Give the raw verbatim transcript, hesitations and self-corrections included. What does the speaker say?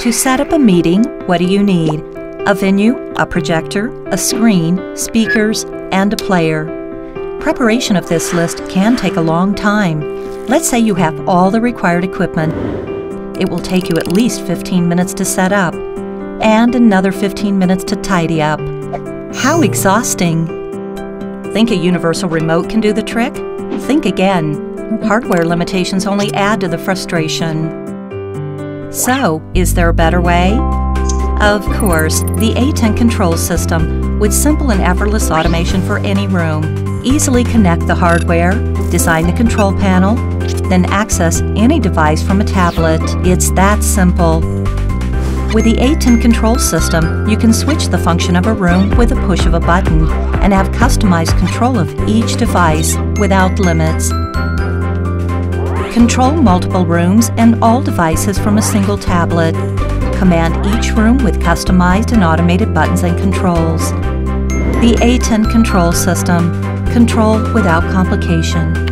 To set up a meeting, what do you need? A venue, a projector, a screen, speakers, and a player. Preparation of this list can take a long time. Let's say you have all the required equipment. It will take you at least fifteen minutes to set up, and another fifteen minutes to tidy up. How exhausting! Think a universal remote can do the trick? Think again. Hardware limitations only add to the frustration. So, is there a better way? Of course, the ATEN Control System, with simple and effortless automation for any room. Easily connect the hardware, design the control panel, then access any device from a tablet. It's that simple. With the ATEN Control System, you can switch the function of a room with a push of a button and have customized control of each device without limits. Control multiple rooms and all devices from a single tablet. Command each room with customized and automated buttons and controls. The ATEN Control System. Control without complication.